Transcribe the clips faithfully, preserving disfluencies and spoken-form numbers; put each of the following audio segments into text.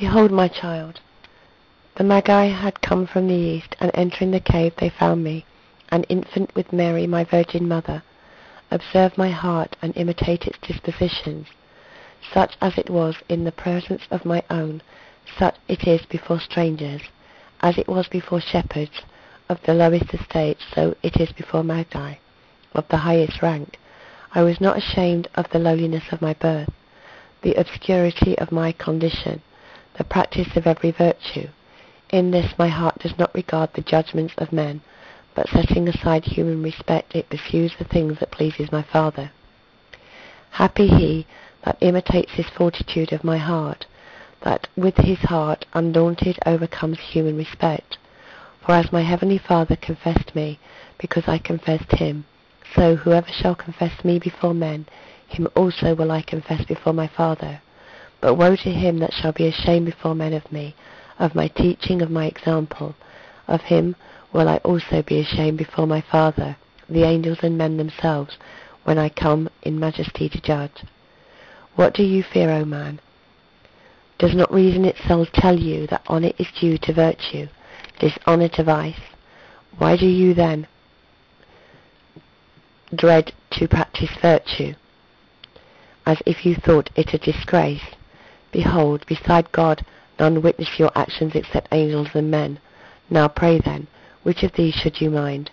Behold my child. The Magi had come from the east, and entering the cave they found me, an infant with Mary, my virgin mother. Observe my heart and imitate its dispositions, such as it was in the presence of my own, such it is before strangers, as it was before shepherds, of the lowest estate, so it is before Magi, of the highest rank. I was not ashamed of the lowliness of my birth, the obscurity of my condition, the practice of every virtue. In this my heart does not regard the judgments of men, but setting aside human respect, it pursues the things that pleases my Father. Happy he that imitates this fortitude of my heart, that with his heart undaunted overcomes human respect. For as my heavenly Father confessed me, because I confessed him, so whoever shall confess me before men, him also will I confess before my Father. But woe to him that shall be ashamed before men of me, of my teaching, of my example. Of him will I also be ashamed before my Father, the angels and men themselves, when I come in majesty to judge. What do you fear, O man? Does not reason itself tell you that honour is due to virtue, dishonour to vice? Why do you then dread to practise virtue, as if you thought it a disgrace? Behold, beside God none witness your actions except angels and men. Now pray then, which of these should you mind?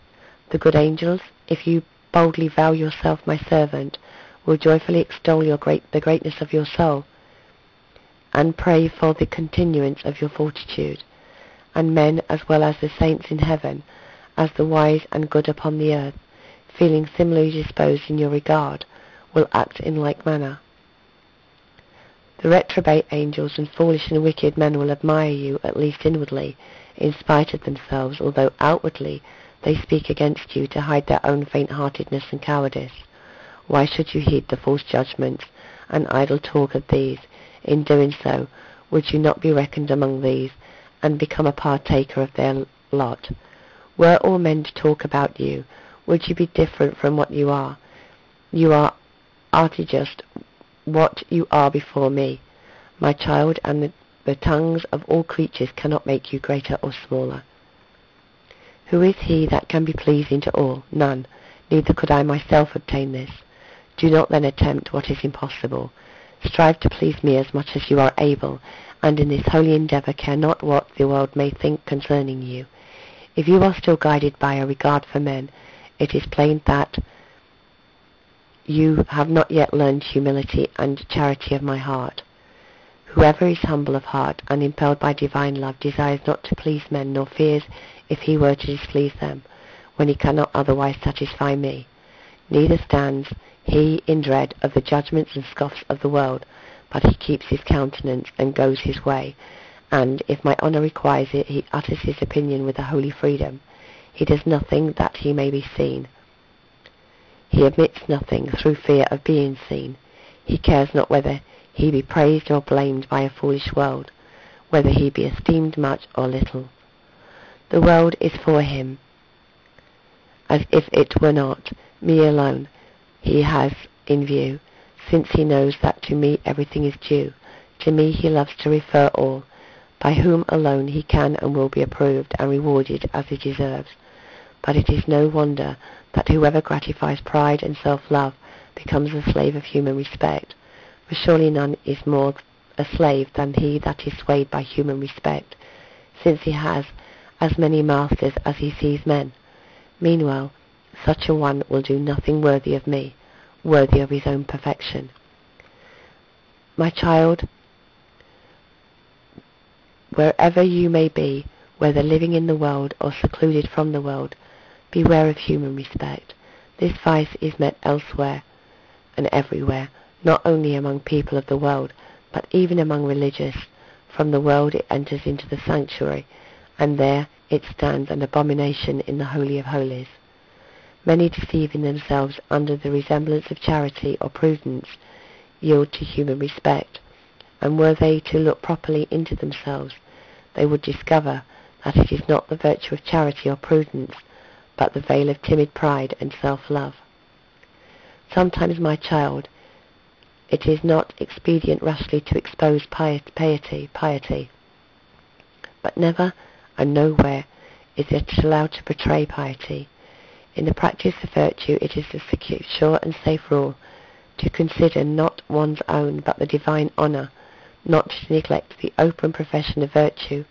The good angels, if you boldly vow yourself my servant, will joyfully extol your great the greatness of your soul, and pray for the continuance of your fortitude. And men, as well as the saints in heaven, as the wise and good upon the earth, feeling similarly disposed in your regard, will act in like manner. The reprobate angels and foolish and wicked men will admire you, at least inwardly, in spite of themselves, although outwardly they speak against you to hide their own faint-heartedness and cowardice. Why should you heed the false judgments and idle talk of these? In doing so, would you not be reckoned among these, and become a partaker of their lot? Were all men to talk about you, would you be different from what you are? You are artijust, what you are before me, my child, and the, the tongues of all creatures cannot make you greater or smaller. Who is he that can be pleasing to all? None, neither could I myself obtain this. Do not then attempt what is impossible. Strive to please me as much as you are able, and in this holy endeavour care not what the world may think concerning you. If you are still guided by a regard for men, it is plain that you have not yet learned humility and charity of my heart. Whoever is humble of heart and impelled by divine love desires not to please men, nor fears if he were to displease them, when he cannot otherwise satisfy me. Neither stands he in dread of the judgments and scoffs of the world, but he keeps his countenance and goes his way, and, if my honour requires it, he utters his opinion with a holy freedom. He does nothing that he may be seen. He admits nothing through fear of being seen. He cares not whether he be praised or blamed by a foolish world, whether he be esteemed much or little. The world is for him, as if it were not. Me alone he has in view, since he knows that to me everything is due. To me he loves to refer all, by whom alone he can and will be approved and rewarded as he deserves. But it is no wonder that whoever gratifies pride and self-love becomes a slave of human respect, for surely none is more a slave than he that is swayed by human respect, since he has as many masters as he sees men. Meanwhile, such a one will do nothing worthy of me, worthy of his own perfection. My child, wherever you may be, whether living in the world or secluded from the world, beware of human respect. This vice is met elsewhere and everywhere, not only among people of the world, but even among religious. From the world it enters into the sanctuary, and there it stands an abomination in the Holy of Holies. Many, deceiving themselves under the resemblance of charity or prudence, yield to human respect, and were they to look properly into themselves, they would discover that it is not the virtue of charity or prudence, but the veil of timid pride and self-love. Sometimes, my child, It is not expedient rashly to expose piety, piety, but never and nowhere is it allowed to betray piety. In the practice of virtue, it is a secure and safe rule to consider not one's own but the divine honour, not to neglect the open profession of virtue,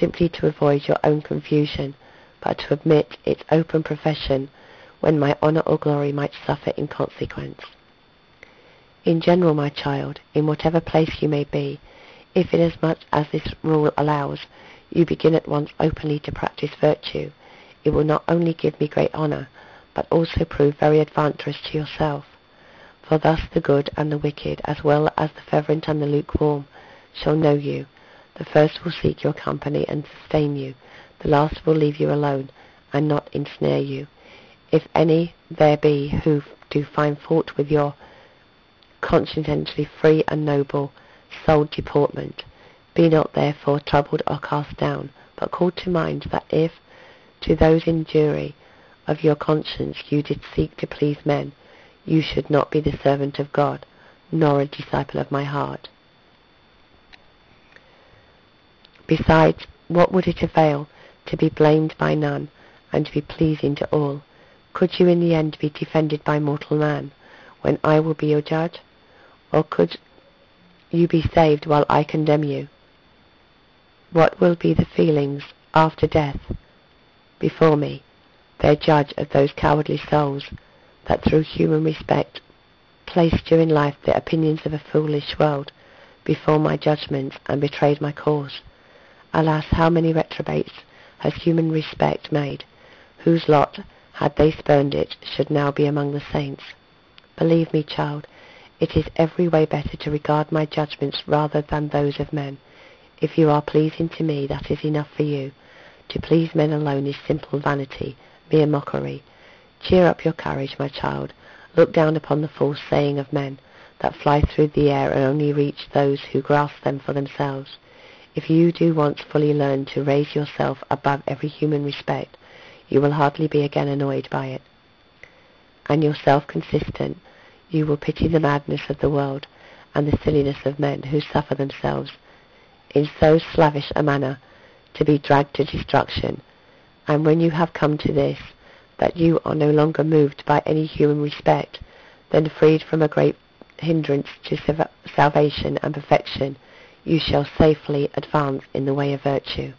simply to avoid your own confusion, but to admit its open profession when my honour or glory might suffer in consequence. In general, my child, in whatever place you may be, if inasmuch as this rule allows, you begin at once openly to practice virtue, it will not only give me great honour, but also prove very advantageous to yourself. For thus the good and the wicked, as well as the fervent and the lukewarm, shall know you. The first will seek your company and sustain you, the last will leave you alone, and not ensnare you. If any there be who do find fault with your conscientiously free and noble souled deportment, be not therefore troubled or cast down, but call to mind that if, to those in jury of your conscience, you did seek to please men, you should not be the servant of God, nor a disciple of my heart. Besides, what would it avail to be blamed by none, and to be pleasing to all? Could you in the end be defended by mortal man, when I will be your judge? Or could you be saved while I condemn you? What will be the feelings after death before me, their judge of those cowardly souls, that through human respect placed during life the opinions of a foolish world before my judgments and betrayed my cause? Alas, how many reprobates has human respect made, whose lot, had they spurned it, should now be among the saints. Believe me, child, it is every way better to regard my judgments rather than those of men. If you are pleasing to me, that is enough for you. To please men alone is simple vanity, mere mockery. Cheer up your courage, my child. Look down upon the false saying of men, that fly through the air and only reach those who grasp them for themselves. If you do once fully learn to raise yourself above every human respect, you will hardly be again annoyed by it. And yourself consistent, you will pity the madness of the world and the silliness of men who suffer themselves in so slavish a manner to be dragged to destruction. And when you have come to this, that you are no longer moved by any human respect, then freed from a great hindrance to salvation and perfection, you shall safely advance in the way of virtue.